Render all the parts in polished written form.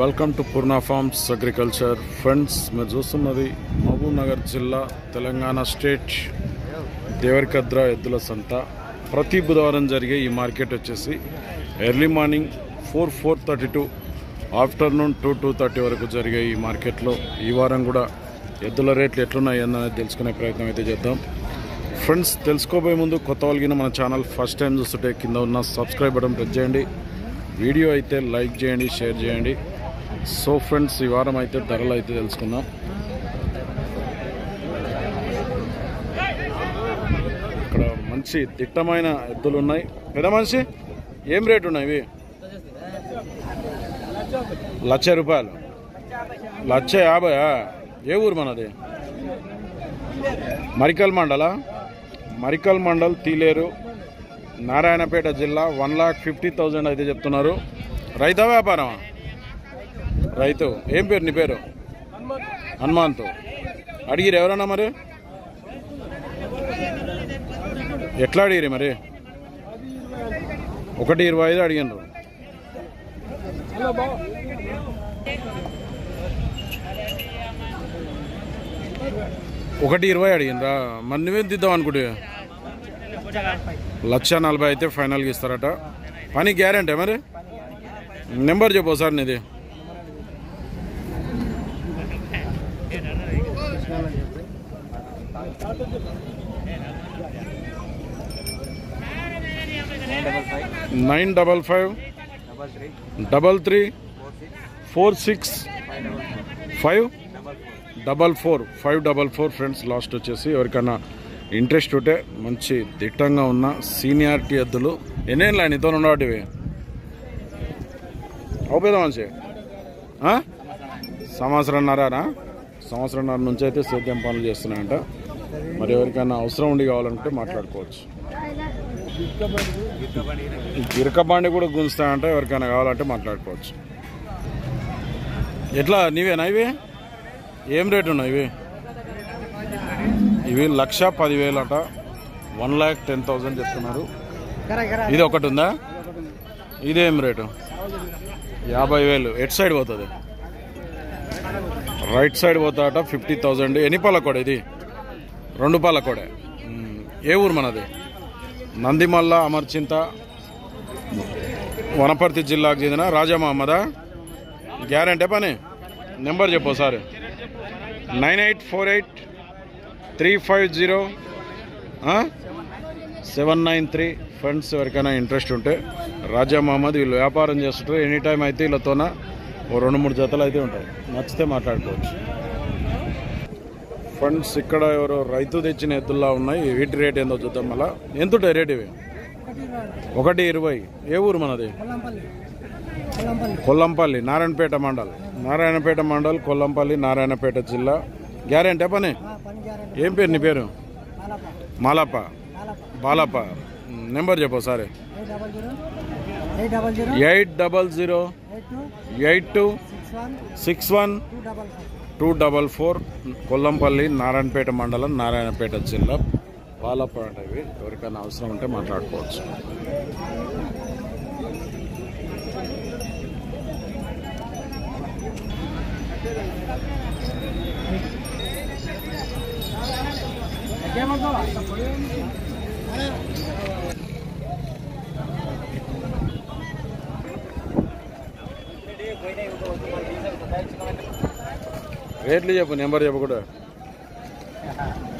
Welcome to Purna Farms Agriculture. Friends, I am Jossu Mari, Mabu Nagar Jilla, Telangana State, Devarakadra Yeddula Santa. Prati Budhavaram jarige ee market vachesi early morning 4:30 to afternoon 2:30 varaku jarige ee market lo ee varam kuda yeddula rate etlu unnayani annane telusukone prayatnam aithe cheddam. Friends, telusukoboye mundu kotta valgina mana channel first time chustunte kinda unna subscribe button press cheyandi, video aithe like cheyandi, share cheyandi. So friends, ee varam aithe dharala aithe telusukundam. మంచి దిట్టమైన ఎద్దులు ఉన్నాయి. పెద్ద మనిషి ఏం rate ఉన్నాయి? ఇవి 1,00,000 రూపాయలు. 1,50,000. ఏ ఊరు మనది? మరికల్ మండల్ తీలేరు, నారాయణపేట జిల్లా. 1,50,000 అయితే చెప్తున్నారు. రైతు వ్యాపారం? రైతు. ఏం పేరు నీ పేరు? హనుమంత్. అడిగిరు ఎవరన్నా? మరి ఎట్లా అడిగిరి? మరి 1,25 అడిగినారు. ₹1,20 అడిగినరా? మరి నువ్వేం దిద్దాం అనుకుంటే? 1,40,000 అయితే ఫైనల్గా ఇస్తారట. పని గ్యారెంటీ? మరి నెంబర్ చెప్పు సార్ నీది. $955334654 ఫ్రెండ్స్ లాస్ట్ వచ్చేసి ఎవరికైనా ఇంట్రెస్ట్ ఉంటే మంచి దిట్టంగా ఉన్న సీనియారిటీ ఎద్దులు. ఎన్నేళ్ళు ఆయన ఇతను ఉన్నవాటివి? అవుపోదా మంచి సంవత్సరంన్నర నుంచి అయితే సేద్యం పనులు చేస్తున్నాయంట. మరి ఎవరికైనా అవసరం ఉండి కావాలనుకుంటే మాట్లాడుకోవచ్చు. గిరకబాండి కూడా గుంజుతాయంటే ఎవరికైనా కావాలంటే మాట్లాడుకోవచ్చు. ఎట్లా నీవేనా? ఇవి ఏం రేటు ఉన్నాయి? ఇవి 1,10,000 అట. 1,10,000 చెప్తున్నారు. ఇది ఒకటి ఉందా? ఇదేం రేటు? 50,000. ఎటు సైడ్ పోతుంది? రైట్ సైడ్ పోతాట. 50,000. ఎన్ని పాల కూడా? ఇది 2 పాల కూడా. ఏ ఊరు మనది? నందిమల్ల అమర్చింత, వనపర్తి జిల్లాకు చెందిన రాజా మామద. గ్యారెంటీ పని? నెంబర్ చెప్పు సార్. 9848350793. ఫ్రెండ్స్ ఎవరికైనా ఇంట్రెస్ట్ ఉంటే రాజా మహమ్మద్ వీళ్ళు వ్యాపారం చేస్తుంటారు. ఎనీ టైం అయితే వీళ్ళతోన 2-3 జతలు అయితే ఉంటాయి. నచ్చితే మాట్లాడుకోవచ్చు. ఫ్రెండ్స్ ఇక్కడ ఎవరో రైతు తెచ్చిన ఎద్దుల్లా ఉన్నాయి. వీటి రేట్ ఏందో చూద్దాం. మళ్ళా ఎంత ఉంటాయి రేట్? ఇవి 1,20. ఏ ఊరు మనది? కొల్లంపల్లి, నారాయణపేట మండల్, కొల్లంపల్లి, నారాయణపేట జిల్లా. గ్యారెంటీ పని? ఏం పేరు నీ పేరు? బాలప్ప. నెంబర్ చెప్పు సారీ. 800826124, కొల్లంపల్లి, నారాయణపేట మండలం, నారాయణపేట జిల్లా. బాలపాట. ఇవి ఎవరికైనా అవసరం ఉంటే మాట్లాడుకోవచ్చు. రేట్లు చెప్పు, నెంబర్ చెప్పకూడదు.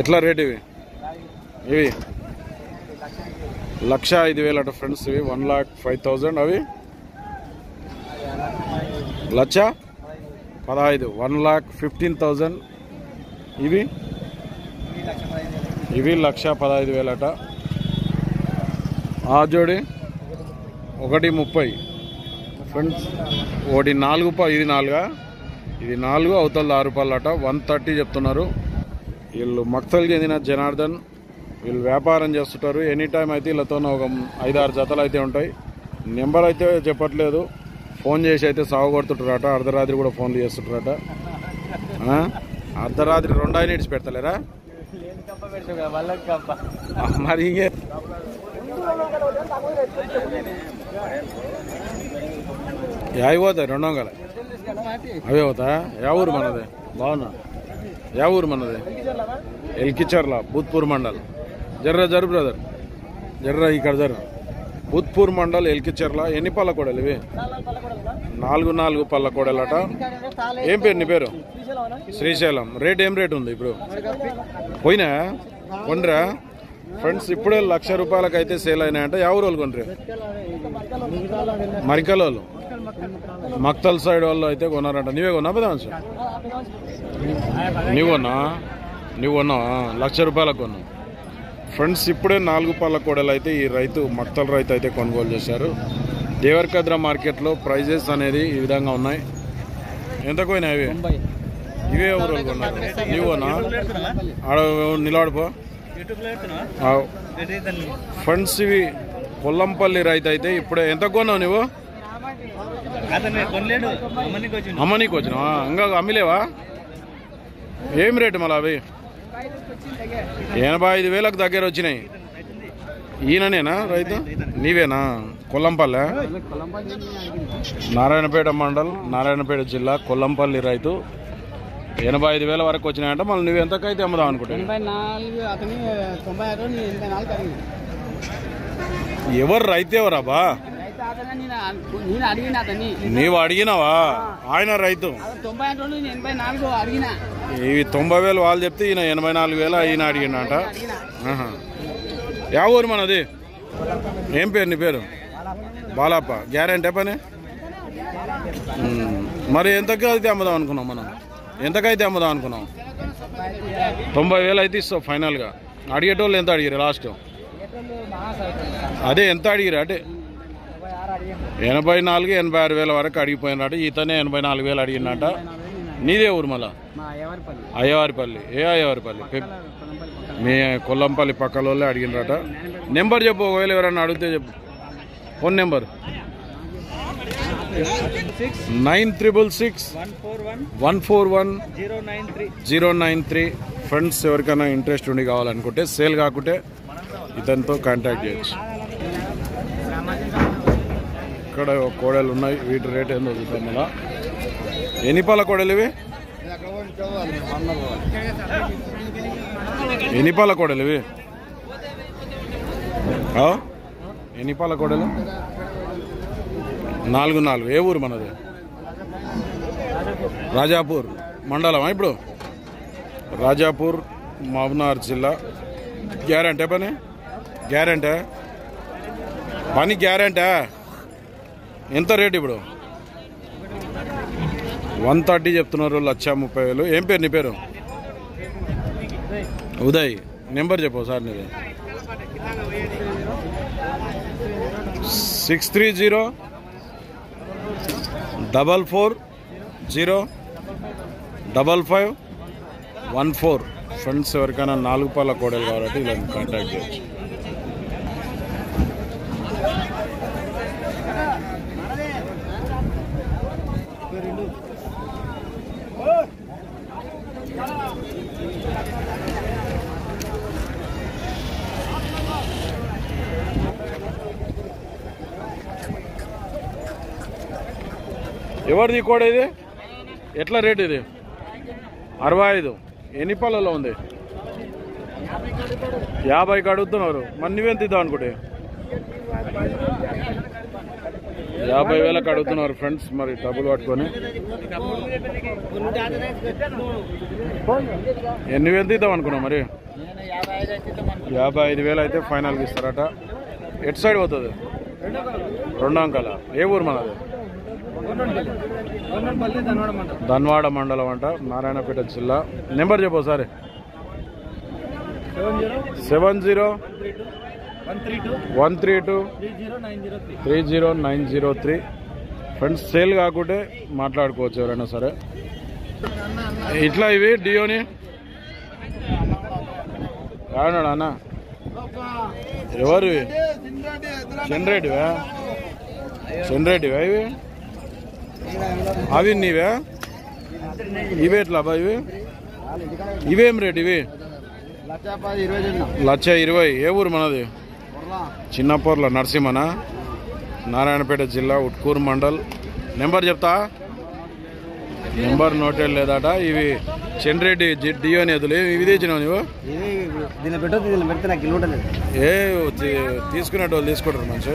ఎట్లా రేట్? ఇవి 1,05,000 అట. ఫ్రెండ్స్ ఇవి 1,05,000. అవి 1,15,000. 1,15,000. ఇవి 1,15,000 అట. ఆ జోడి 1,30,000. ఫ్రెండ్స్ ఒకటి 4, ఇది 4, ఇది 4, అవతల 6 అట. 130 చెప్తున్నారు. వీళ్ళు మక్తల్ చెందిన జనార్దన్. వీళ్ళు వ్యాపారం చేస్తుంటారు. ఎనీ టైం అయితే వీళ్ళతో 5-6 జతలు అయితే ఉంటాయి. నెంబర్ అయితే చెప్పట్లేదు. ఫోన్ చేసి అయితే సాగుకొడుతుంటారట. అర్ధరాత్రి కూడా ఫోన్లు చేస్తుంటారట. అర్ధరాత్రి 2 నిడిచి పెడతలేరా? మరి ఇంకే ಯಾವ ಹೋತಾರೆ ರಣೋಂಗಲ ಅವೇ ಹೋತಾ ಯಾವ ಊರು ಮನದೆ ಭಾವನ ಯಾವ ಊರು ಮನದೆ ಎಲ್ಕಿಚರ್ಲ ಬೂತ್ಪುರ್ ಮಂಡಲ್ ಜರ್ರ ಜರ್ ಬ್ರದರ್ ಜರ್ರ ಈ ಕಡೆ ಜರ್ ಬೂತ್ಪುರ್ ಮಂಡಲ್ ಎಲ್ಕಿಚರ್ಲ ಎన్ని పళ్ళ కొడలివి నాలుగు నాలుగు పళ్ళ కొడలట ఏం పేరు నీ పేరు శ్రీశైలం రేట్ ఏం రేట్ ఉంది ఇప్పుడు పోయినా కొండ్రా ఫ్రెండ్స్ ఇప్పుడే లక్ష రూపాయలకైతే సేల్ అయినాయంట యావ రోజులు కొండ్రి మరికల్ వాళ్ళు మక్తల్ సైడ్ వాళ్ళు అయితే కొన్నారంట నీవే కొన్నా పెదాంశు నువ్వు కొన్నా లక్ష రూపాయలకు కొన్నావు ఫ్రెండ్స్ ఇప్పుడే నాలుగు పళ్ళ కోడలు అయితే ఈ రైతు మక్తల్ రైతు అయితే కొనుగోలు చేశారు దేవరకద్ర మార్కెట్లో ప్రైజెస్ అనేది ఈ విధంగా ఉన్నాయి ఎంతకు పోయినా ఇవి ఇవే ఎవరు కొన్నారు నువ్వు కొన్నా ఆడ నిలబడిపో ఫ్రెండ్స్ ఇవి కొల్లంపల్లి రైతు అయితే ఇప్పుడే ఎంతకు కొన్నావు నువ్వు అమ్మనీకి వచ్చినావా ఇంకా అమ్మిలేవా ఏం రేటు మళ్ళీ అవి 85,000 దగ్గర వచ్చినాయి ఈయననేనా రైతు నీవేనా కొల్లంపల్లి నారాయణపేట మండల్ నారాయణపేట జిల్లా కొల్లంపల్లి రైతు 85,000 వరకు వచ్చినాయంట మళ్ళీ నువ్వు ఎంతకైతే అమ్ముదాం అనుకుంటున్నావు ఎవరు రైతు ఎవరా బా నీవు అడిగినావా ఆయన రైతు ఇవి 90,000 వాళ్ళు చెప్తే ఈయన 84,000 ఈయన అడిగినట యా ఊరు మనది ఏం పేరు నీ పేరు బాలప్ప గ్యారెంటీ పని మరి ఎంతకైతే అమ్ముదాం అనుకున్నాం మనం ఎంతకైతే అమ్ముదాం అనుకున్నాం 90,000 అయితే ఇస్తావు ఫైనల్గా అడిగేటోళ్ళు ఎంత అడిగారు లాస్ట్ అదే ఎంత అడిగారు అంటే 84,000-86,000 వరకు అడిగిపోయినట ఈతనే 84,000 అడిగినట నీదే ఊరు మళ్ళా అయ్యవారిపల్లి ఏ అయ్యవారిపల్లి మీ కొల్లంపల్లి పక్కల వాళ్ళే అడిగినట నెంబర్ చెప్పు ఒకవేళ ఎవరన్నా అడిగితే చెప్పు ఫోన్ నెంబర్ 966141 093 ఫ్రెండ్స్ ఎవరికైనా ఇంట్రెస్ట్ ఉండి కావాలనుకుంటే సేల్ కాకుంటే ఇతనితో కాంటాక్ట్ చేయొచ్చు ఇక్కడ కోడలు ఉన్నాయి వీటి రేట్ ఏందో చూద్దాం మళ్ళా ఎన్ని పళ్ళ కోడలు ఇవి ఎన్ని పళ్ళ కోడలు నాలుగు ఏ ఊరు మనది రాజాపూర్ మండలమా ఇప్పుడు రాజాపూర్ మవనార్ జిల్లా గ్యారంటీ పని ఎంత రేట్ ఇప్పుడు 130 చెప్తున్నారు 1,30,000 ఏం పేరు నీ పేరు ఉదయ్ నెంబర్ చెప్పు సార్ నీది 630440514 ఫ్రెండ్స్ ఎవరికైనా 4 పళ్ళ కోడలు కాబట్టి ఇలా కాంటాక్ట్ చేయొచ్చు ఎవరిది కోడ ఇది ఎట్లా రేట్ ఇది 65 ఎన్ని పళ్ళలో ఉంది 50కి అడుగుతున్నారు మరి నువ్వెంత ఇద్దాం అనుకుంటే 50,000 అడుగుతున్నారు ఫ్రెండ్స్ మరి డబ్బులు పట్టుకొని నువ్వెంత ఇద్దాం అనుకున్నావు మరి 55,000 అయితే ఫైనల్కి ఇస్తారట ఎటు సైడ్ పోతుంది 2 అంకాల ఏ ఊరు మనది ధన్వాడ మండలం అంట నారాయణపేట జిల్లా నెంబర్ చెప్పు సార్ 70 132 30 903 ఫ్రెండ్స్ సేల్ కాకుంటే మాట్లాడుకోవచ్చు ఎవరైనా సరే ఇట్లా ఇవి డియోని కాదన్నాడు అన్న ఎవరు జనరేటివా ఇవి అవి నీవే ఇవేట్లా అబ్బా ఇవి ఇవేం రేట్ ఇవి 1,20,000 ఏ ఊరు మనది చిన్నపూర్లో నరసింహనా నారాయణపేట జిల్లా ఉట్కూరు మండల్ నెంబర్ చెప్తా నెంబర్ నోట్ లేదట ఇవి చెన్రెడ్డి డియోని ఎదులే ఇవి తెచ్చినావు నువ్వు ఏ తీసుకునేట వాళ్ళు తీసుకుంటారు మంచి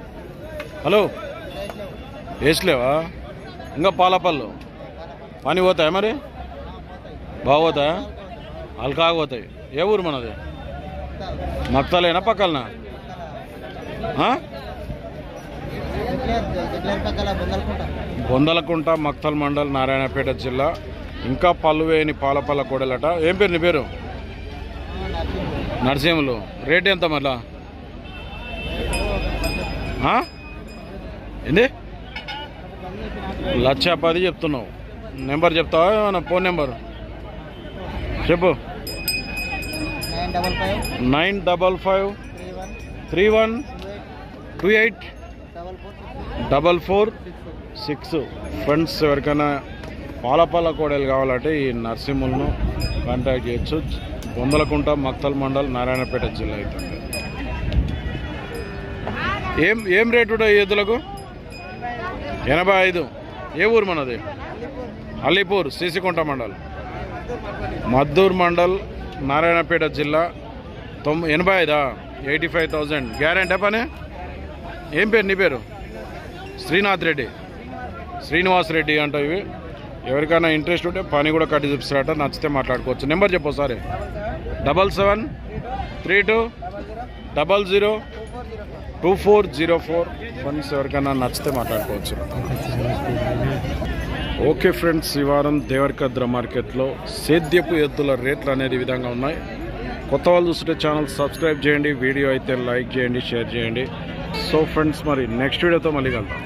హలో వేసలేవా? ఇంకా పాల పళ్ళు పని పోతాయా మరి? బాగోతాయా? అల్కాగా పోతాయి. ఏ ఊరు మనది? మక్తలేనా పక్కలనా? బొందలకుంట మక్తల్ మండల్ నారాయణపేట జిల్లా. ఇంకా పళ్ళు వేయని పాలపల్ల కోడలట. ఏం పేరు నీ పేరు? నరసింహులు. రేట్ ఎంత మళ్ళా? ఏంది 1,10,000 చెప్తున్నావు. నెంబర్ చెప్తావా ఏమన్నా? ఫోన్ నెంబర్ చెప్పు. 955 31 28 44 6. ఫ్రెండ్స్ ఎవరికైనా పాలపాల కోడలు కావాలంటే ఈ నర్సింహులను కాంటాక్ట్ చేయొచ్చు. బొందలకుంట మక్తల్ మండల్ నారాయణపేట జిల్లా అవుతుంది. ఏం ఏం రేటు ఉంటాయి ఎద్దులకు? 85. ఏ ఊరు మనది? అలీపూర్ సిసి కుంట మండల్ మద్దూర్ మండల్ నారాయణపేట జిల్లా. 85 85,000 గ్యారెంటీ పని. ఏం పేరు నీ పేరు? శ్రీనాథ్ రెడ్డి శ్రీనివాస్ రెడ్డి అంట. ఇవి ఎవరికైనా ఇంట్రెస్ట్ ఉంటే పని కూడా కట్టి చూపిస్తారట. నచ్చితే మాట్లాడుకోవచ్చు. నెంబర్ చెప్పు ఒకసారి. 7732002404. ఫ్రెండ్స్ ఎవరికైనా నచ్చితే మాట్లాడుకోవచ్చు. ఓకే ఫ్రెండ్స్, ఈ వారం దేవరకద్ర మార్కెట్లో సేద్యపు ఎద్దుల రేట్లు అనేది ఈ విధంగా ఉన్నాయి. కొత్త వాళ్ళు చూస్తుంటే ఛానల్ సబ్స్క్రైబ్ చేయండి, వీడియో అయితే లైక్ చేయండి, షేర్ చేయండి. సో ఫ్రెండ్స్ మరి నెక్స్ట్ వీడియోతో మళ్ళీ కలుద్దాం.